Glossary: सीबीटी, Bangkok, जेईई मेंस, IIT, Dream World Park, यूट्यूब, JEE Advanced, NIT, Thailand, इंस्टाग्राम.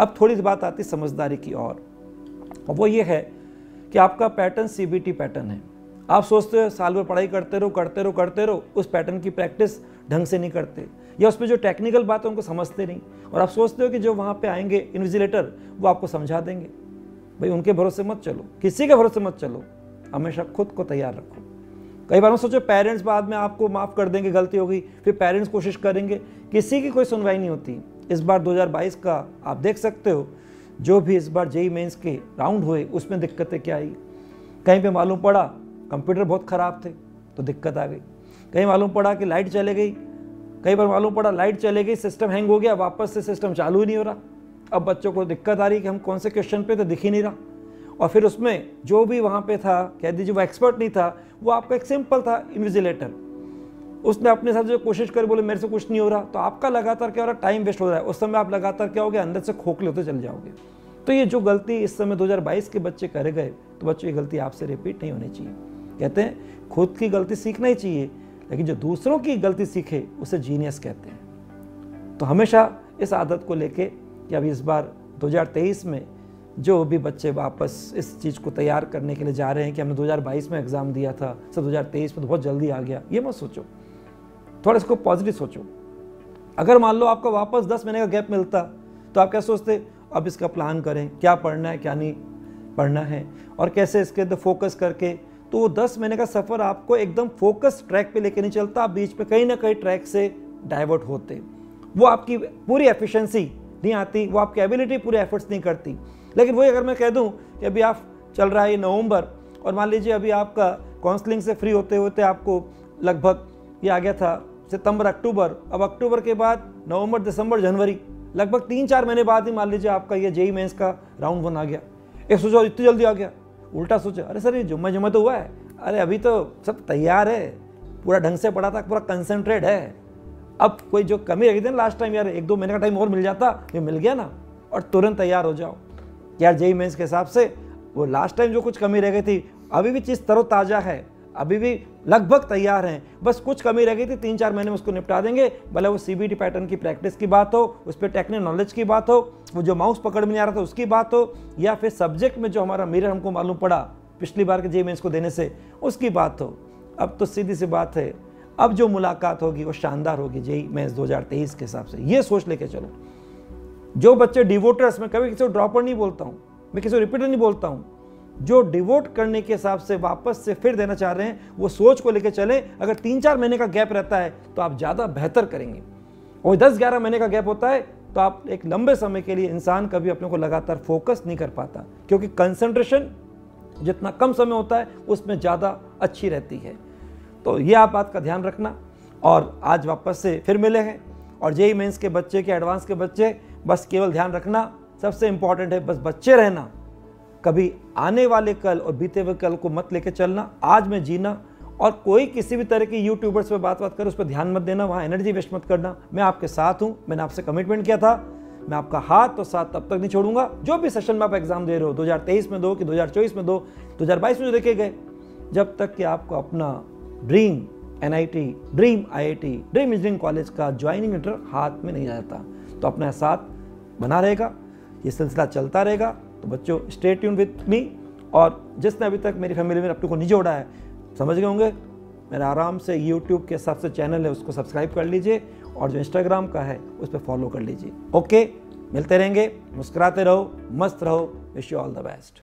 अब थोड़ी सी बात आती है समझदारी की और वो ये है कि आपका पैटर्न सीबीटी पैटर्न है। आप सोचते हो साल भर पढ़ाई करते रहो, उस पैटर्न की प्रैक्टिस ढंग से नहीं करते या उसमें जो टेक्निकल बात है उनको समझते नहीं, और आप सोचते हो कि जो वहाँ पे आएंगे इन्विजिलेटर वो आपको समझा देंगे। भाई उनके भरोसे मत चलो, किसी के भरोसे मत चलो, हमेशा खुद को तैयार रखो। कई बार हम सोचो पेरेंट्स बाद में आपको माफ़ कर देंगे, गलती हो गई, फिर पेरेंट्स कोशिश करेंगे, किसी की कोई सुनवाई नहीं होती। इस बार 2022 का आप देख सकते हो जो भी इस बार जेईई मेंस के राउंड हुए उसमें दिक्कतें क्या आई। कहीं पे मालूम पड़ा कंप्यूटर बहुत ख़राब थे तो दिक्कत आ गई, कहीं मालूम पड़ा कि लाइट चले गई, कई बार मालूम पड़ा लाइट चले गई सिस्टम हैंग हो गया, वापस से सिस्टम चालू ही नहीं हो रहा। अब बच्चों को दिक्कत आ रही कि हम कौन से क्वेश्चन पे तो दिख ही नहीं रहा, और फिर उसमें जो भी वहाँ पे था कह दीजिए वो एक्सपर्ट नहीं था, वो आपका एक सिंपल था इन्विजिलेटर, उसने अपने साथ जो कोशिश कर बोले मेरे से कुछ नहीं हो रहा, तो आपका लगातार क्या हो रहा है, टाइम वेस्ट हो रहा है। उस समय आप लगातार क्या हो गया, अंदर से खोखले होते चले जाओगे। तो ये जो गलती इस समय 2022 के बच्चे करे गए, तो बच्चों ये गलती आपसे रिपीट नहीं होनी चाहिए। कहते हैं खुद की गलती सीखना ही चाहिए, लेकिन जो दूसरों की गलती सीखे उसे जीनियस कहते हैं। तो हमेशा इस आदत को लेके कि अभी इस बार 2023 में जो भी बच्चे वापस इस चीज़ को तैयार करने के लिए जा रहे हैं कि हमने 2022 में एग्ज़ाम दिया था सब 2023 में तो बहुत जल्दी आ गया, ये मत सोचो, थोड़ा इसको पॉजिटिव सोचो। अगर मान लो आपको वापस 10 महीने का गैप मिलता तो आप क्या सोचते, अब इसका प्लान करें क्या पढ़ना है क्या नहीं पढ़ना है और कैसे इसके अंदर फोकस करके, तो वो 10 महीने का सफ़र आपको एकदम फोकस ट्रैक पे लेके नहीं चलता, आप बीच में कहीं ना कहीं ट्रैक से डाइवर्ट होते, वो आपकी पूरी एफिशिएंसी नहीं आती, वो आपकी एबिलिटी पूरे एफर्ट्स नहीं करती। लेकिन वही अगर मैं कह दूं कि अभी आप चल रहा है नवंबर और मान लीजिए अभी आपका काउंसलिंग से फ्री होते होते आपको लगभग ये आ गया था सितंबर अक्टूबर, अब अक्टूबर के बाद नवंबर दिसंबर जनवरी, लगभग 3-4 महीने बाद ही मान लीजिए आपका ये जेईई मेंस का राउंड 1 आ गया। एक सोचो इतनी जल्दी आ गया, उल्टा सोचा अरे सर ये जुम्मा तो हुआ है, अरे अभी तो सब तैयार है, पूरा ढंग से पढ़ा था, पूरा कंसंट्रेट है, अब कोई जो कमी रखी थी ना लास्ट टाइम यार 1-2 महीने का टाइम और मिल जाता, ये मिल गया ना, और तुरंत तैयार हो जाओ यार। जेईई मेंस के हिसाब से वो लास्ट टाइम जो कुछ कमी रह गई थी अभी भी चीज़ तरोताज़ा है, अभी भी लगभग तैयार हैं, बस कुछ कमी रह गई थी 3-4 महीने में उसको निपटा देंगे, भले वो सीबीटी पैटर्न की प्रैक्टिस की बात हो, उस पर टेक्निकल नॉलेज की बात हो, वो जो माउस पकड़ में नहीं आ रहा था उसकी बात हो, या फिर सब्जेक्ट में जो हमारा मिरर हमको मालूम पड़ा पिछली बार के जेईई मेंस को देने से उसकी बात हो। अब तो सीधी सी बात है, अब जो मुलाकात होगी वो शानदार होगी जेईई मेंस 2023 के हिसाब से, ये सोच लेके चलो। जो बच्चे डिवोटर्स, मैं कभी किसी को ड्रॉपर नहीं बोलता हूँ, मैं किसी को रिपीटर नहीं बोलता हूँ, जो डिवोट करने के हिसाब से वापस से फिर देना चाह रहे हैं वो सोच को लेकर चलें। अगर 3-4 महीने का गैप रहता है तो आप ज़्यादा बेहतर करेंगे, और 10-11 महीने का गैप होता है तो आप एक लंबे समय के लिए इंसान कभी अपने को लगातार फोकस नहीं कर पाता, क्योंकि कंसंट्रेशन जितना कम समय होता है उसमें ज़्यादा अच्छी रहती है। तो ये आप बात का ध्यान रखना, और आज वापस से फिर मिले हैं, और जेईई मेंस के बच्चे के एडवांस के बच्चे बस केवल ध्यान रखना सबसे इम्पॉर्टेंट है, बस बच्चे रहना, कभी आने वाले कल और बीते हुए कल को मत लेके चलना, आज में जीना। और कोई किसी भी तरह की यूट्यूबर्स पे बात कर उस पर ध्यान मत देना, वहाँ एनर्जी वेस्ट मत करना। मैं आपके साथ हूँ, मैंने आपसे कमिटमेंट किया था, मैं आपका हाथ और साथ तब तक नहीं छोड़ूंगा। जो भी सेशन में आप एग्जाम दे रहे हो 2023 में दो कि 2024 में दो, 2022 में जो देखे गए, जब तक कि आपको अपना dream NIT, dream IIT, dream engineering college का ज्वाइनिंग लेटर हाथ में नहीं जाता, तो अपना साथ बना रहेगा, ये सिलसिला चलता रहेगा। तो बच्चों स्टे ट्यून विद मी, और जिसने अभी तक मेरी फैमिली में अपने को नहीं जोड़ा है समझ गए होंगे, मेरा आराम से यूट्यूब के हिसाब से चैनल है उसको सब्सक्राइब कर लीजिए, और जो इंस्टाग्राम का है उस पर फॉलो कर लीजिए। ओके, मिलते रहेंगे, मुस्कुराते रहो, मस्त रहो, wish you all the best.